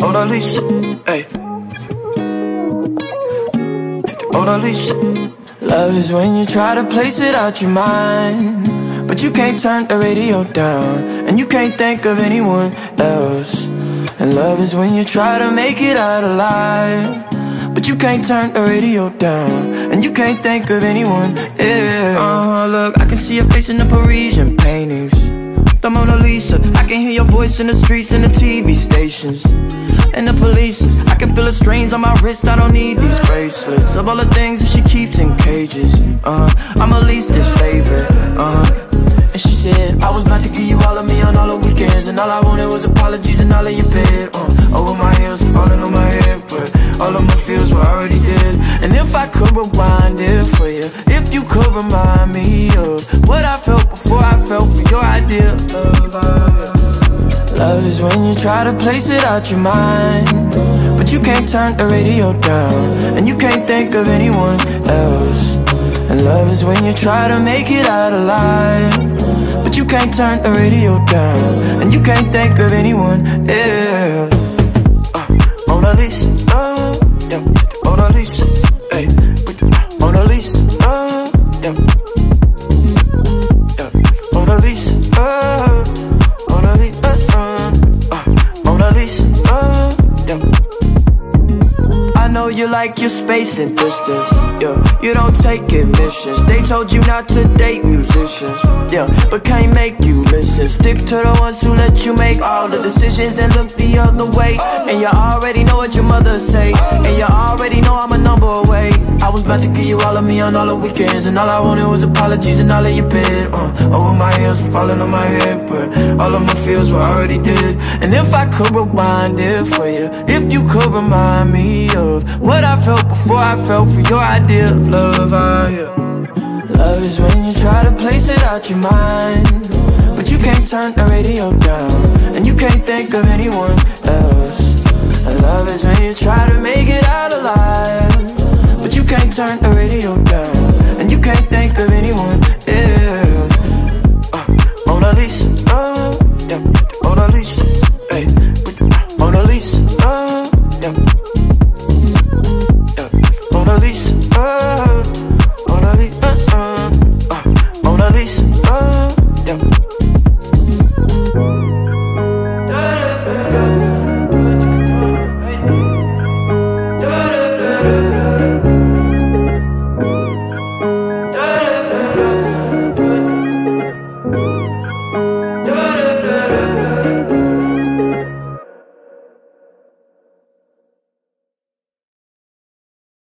Mona Lisa, hey. Mona Lisa. Love is when you try to place it out your mind, but you can't turn the radio down, and you can't think of anyone else. And love is when you try to make it out alive, but you can't turn the radio down, and you can't think of anyone else. Look, I can see your face in the Parisian paintings, the Mona Lisa. I can hear your voice in the streets and the TV stations and the police. I can feel the strains on my wrist, I don't need these bracelets. Of all the things that she keeps in cages, I'm her least favorite, And she said, I was about to give you all of me on all the weekends, and all I wanted was apologies and all of your bed. Over my heels, falling on my head, but all of my feels were already dead. And if I could rewind it for you, if you could remind me of what I felt before I felt for your idea of love. Love is when you try to place it out your mind, but you can't turn the radio down, and you can't think of anyone else. And love is when you try to make it out alive, but you can't turn the radio down, and you can't think of anyone else. Mona Lisa, yeah. Mona Lisa, hey. Mona Lisa, yeah. Yeah. Mona Lisa, Mona Lisa, Mona Lisa, yeah. I know you like your space and distance, yeah. You don't take admissions. They told you not to date musicians, yeah, but can't make you listen. Stick to the ones who let you make all the decisions and look the other way. And you already know what your mother say, and you already know I'm a number away. I was about to give you all of me on all the weekends, and all I wanted was apologies and all of your bed. Over my heels, falling on my head, but all of my feels were already dead. And if I could rewind it for you, if you could remind me of what I felt before I felt for your idea of love, Love is when you try to place it out your mind, but you can't turn the radio down, and you can't think of anyone else. And love is when you try to make it out alive, but you can't turn the radio down, and you can't think of anyone else. Mona Lisa.